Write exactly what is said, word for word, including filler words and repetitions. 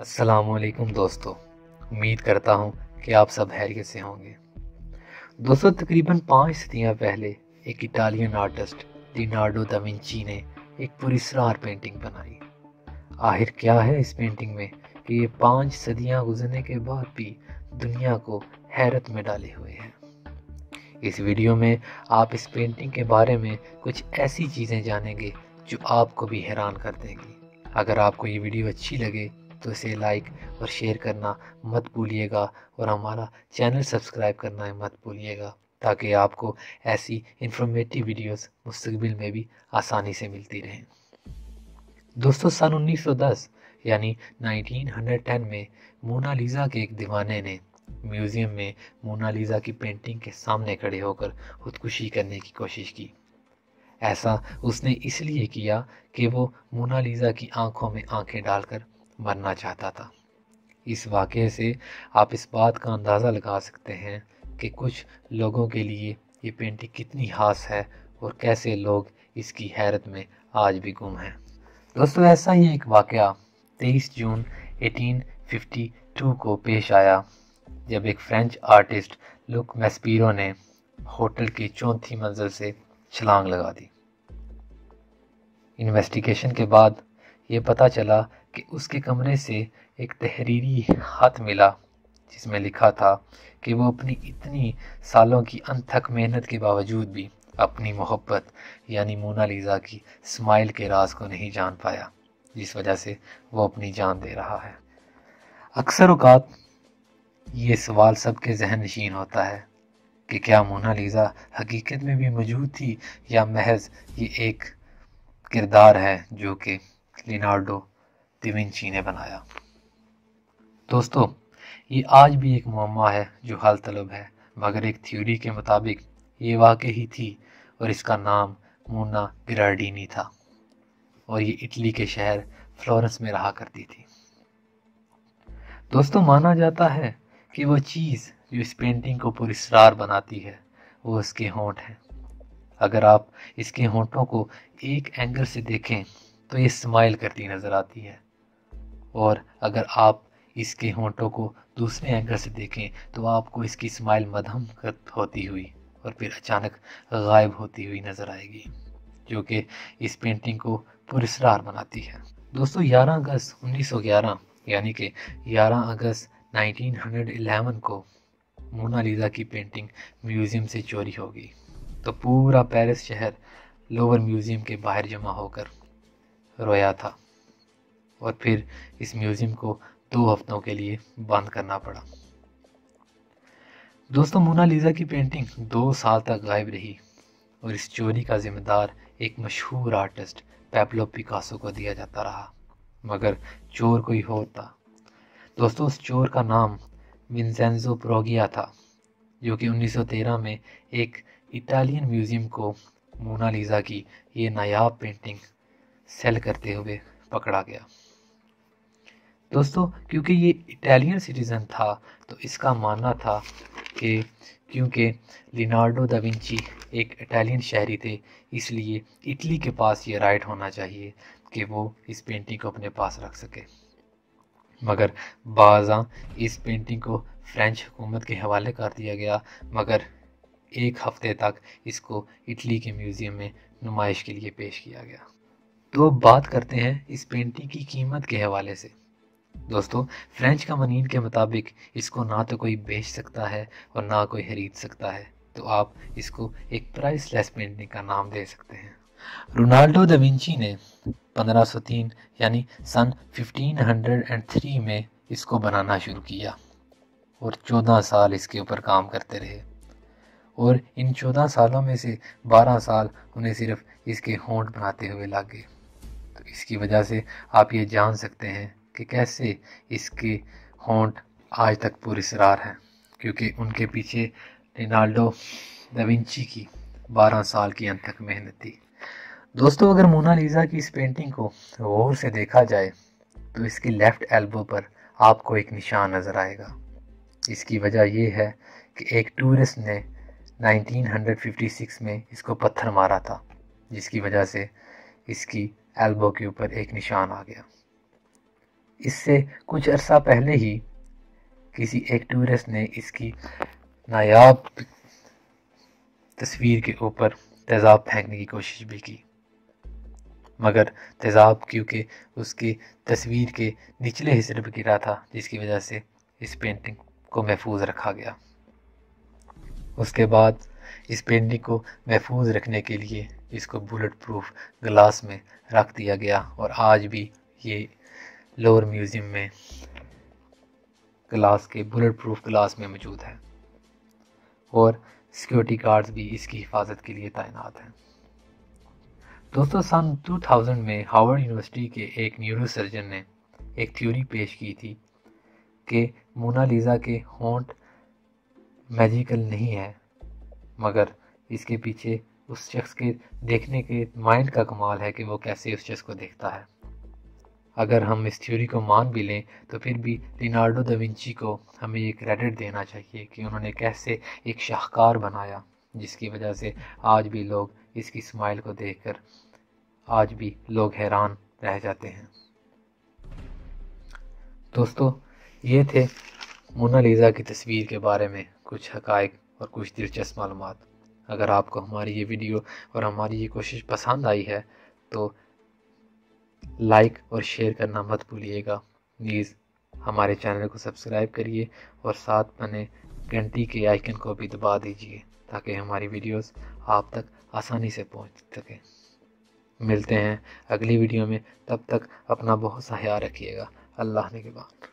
अस्सलामुअलैकुम दोस्तों, उम्मीद करता हूँ कि आप सब हैरियत से होंगे। दोस्तों, तकरीबन पाँच सदियाँ पहले एक Italian artist Leonardo da Vinci ने एक पुरस्कार पेंटिंग बनाई। आखिर क्या है इस पेंटिंग में कि ये पाँच सदियाँ गुजरने के बाद भी दुनिया को हैरत में डाले हुए हैं। इस वीडियो में आप इस पेंटिंग के बारे में कुछ ऐसी चीज़ें जानेंगे जो आपको भी हैरान कर देंगी। अगर आपको ये वीडियो अच्छी लगे तो इसे लाइक और शेयर करना मत भूलिएगा और हमारा चैनल सब्सक्राइब करना मत भूलिएगा, ताकि आपको ऐसी इंफॉर्मेटिव वीडियोस मुस्तकबिल में भी आसानी से मिलती रहें। दोस्तों, सन उन्नीस सौ दस यानी उन्नीस सौ दस में मोनालिसा के एक दीवाने ने म्यूज़ियम में मोनालिसा की पेंटिंग के सामने खड़े होकर खुदकुशी करने की कोशिश की। ऐसा उसने इसलिए किया कि वो मोनालिसा की आँखों में आँखें डालकर मरना चाहता था। इस वाक़े से आप इस बात का अंदाज़ा लगा सकते हैं कि कुछ लोगों के लिए ये पेंटिंग कितनी खास है और कैसे लोग इसकी हैरत में आज भी गुम हैं। दोस्तों, ऐसा ही एक वाक़या तेईस जून अठारह सौ बावन को पेश आया, जब एक फ्रेंच आर्टिस्ट लुक मैस्पीरो ने होटल की चौथी मंजिल से छलांग लगा दी। इन्वेस्टिगेशन के बाद ये पता चला कि उसके कमरे से एक तहरीरी खत मिला, जिसमें लिखा था कि वो अपनी इतनी सालों की अनथक मेहनत के बावजूद भी अपनी मोहब्बत यानी मोनालिसा की स्माइल के राज को नहीं जान पाया, जिस वजह से वो अपनी जान दे रहा है। अक्सर औकात ये सवाल सबके जहन नशीन होता है कि क्या मोनालिसा हकीकत में भी मौजूद थी या महज ये एक किरदार है जो कि लियोनार्डो दा विंची ने बनाया। दोस्तों, ये आज भी एक मुअम्मा है जो हल तलब है, मगर एक थ्योरी के मुताबिक ये वाकई ही थी और इसका नाम मोना गिरार्डिनी था और ये इटली के शहर फ्लोरेंस में रहा करती थी। दोस्तों, माना जाता है कि वो चीज़ जो इस पेंटिंग को पुरस्कार बनाती है वो उसके होंठ हैं। अगर आप इसके होंठों को एक एंगल से देखें तो ये स्माइल करती नज़र आती है, और अगर आप इसके होंठों को दूसरे एंगल से देखें तो आपको इसकी स्माइल मध्यम होती हुई और फिर अचानक गायब होती हुई नज़र आएगी, जो कि इस पेंटिंग को पुरस्कार बनाती है। दोस्तों, ग्यारह अगस्त उन्नीस सौ ग्यारह यानी कि ग्यारह अगस्त उन्नीस सौ ग्यारह को मोनालिसा की पेंटिंग म्यूज़ियम से चोरी हो गई, तो पूरा पेरिस शहर लूवर म्यूज़ियम के बाहर जमा होकर रोया था और फिर इस म्यूज़ियम को दो हफ्तों के लिए बंद करना पड़ा। दोस्तों, मोनालिसा की पेंटिंग दो साल तक गायब रही और इस चोरी का जिम्मेदार एक मशहूर आर्टिस्ट पाब्लो पिकासो को दिया जाता रहा, मगर चोर कोई और था। दोस्तों, उस चोर का नाम विंसेंजो प्रोगिया था, जो कि उन्नीस सौ तेरह में एक इटालियन म्यूज़ियम को मोनालिसा की ये नायाब पेंटिंग सेल करते हुए पकड़ा गया। दोस्तों, क्योंकि ये इटालियन सिटीज़न था तो इसका मानना था कि क्योंकि लियोनार्डो दा विंची एक इटालियन शहरी थे, इसलिए इटली के पास ये राइट होना चाहिए कि वो इस पेंटिंग को अपने पास रख सके, मगर बाज़ा इस पेंटिंग को फ्रेंच हुकूमत के हवाले कर दिया गया, मगर एक हफ़्ते तक इसको इटली के म्यूज़ियम में नुमाइश के लिए पेश किया गया। तो अब बात करते हैं इस पेंटिंग की कीमत के हवाले से। दोस्तों, फ्रेंच कानून के मुताबिक इसको ना तो कोई बेच सकता है और ना कोई खरीद सकता है, तो आप इसको एक प्राइसलेस पेंटिंग का नाम दे सकते हैं। लियोनार्डो दा विंची ने पंद्रह सौ तीन यानी सन पंद्रह सौ तीन में इसको बनाना शुरू किया और चौदह साल इसके ऊपर काम करते रहे, और इन चौदह सालों में से बारह साल उन्हें सिर्फ इसके होंठ बनाते हुए लग गए। तो इसकी वजह से आप ये जान सकते हैं कि कैसे इसके होंठ आज तक पुरस्कार हैं, क्योंकि उनके पीछे लियोनार्डो दा विंची की बारह साल की अनथक मेहनत थी। दोस्तों, अगर मोनालिसा की इस पेंटिंग को गौर से देखा जाए तो इसकी लेफ़्ट एल्बो पर आपको एक निशान नज़र आएगा। इसकी वजह यह है कि एक टूरिस्ट ने उन्नीस सौ छप्पन में इसको पत्थर मारा था, जिसकी वजह से इसकी एल्बो के ऊपर एक निशान आ गया। इससे कुछ अरसा पहले ही किसी एक टूरिस्ट ने इसकी नायाब तस्वीर के ऊपर तेज़ाब फेंकने की कोशिश भी की, मगर तेज़ाब क्योंकि उसकी तस्वीर के निचले हिस्से पर गिरा था, जिसकी वजह से इस पेंटिंग को महफूज रखा गया। उसके बाद इस पेंटिंग को महफूज रखने के लिए इसको बुलेट प्रूफ ग्लास में रख दिया गया और आज भी ये लोअर म्यूज़ियम में ग्लास के बुलेट प्रूफ ग्लास में मौजूद है और सिक्योरिटी गार्ड्स भी इसकी हिफाजत के लिए तैनात हैं। दोस्तों, सन दो हज़ार में हार्वर्ड यूनिवर्सिटी के एक न्यूरोसर्जन ने एक थ्योरी पेश की थी कि मोनालिसा के होंठ मैजिकल नहीं है, मगर इसके पीछे उस शख्स के देखने के माइंड का कमाल है कि वो कैसे उस शख्स को देखता है। अगर हम इस थ्योरी को मान भी लें तो फिर भी लियोनार्डो दा विंची को हमें ये क्रेडिट देना चाहिए कि उन्होंने कैसे एक शाहकार बनाया, जिसकी वजह से आज भी लोग इसकी स्माइल को देखकर आज भी लोग हैरान रह जाते हैं। दोस्तों, ये थे मोनालिसा की तस्वीर के बारे में कुछ हकायक और कुछ दिलचस्प मालूमात। अगर आपको हमारी ये वीडियो और हमारी ये कोशिश पसंद आई है तो लाइक और शेयर करना मत भूलिएगा। प्लीज़ हमारे चैनल को सब्सक्राइब करिए और साथ बने घंटी के आइकन को भी दबा दीजिए ताकि हमारी वीडियोस आप तक आसानी से पहुंच सकें। मिलते हैं अगली वीडियो में, तब तक अपना बहुत सा ख्याल रखिएगा। अल्लाह ने के बाद।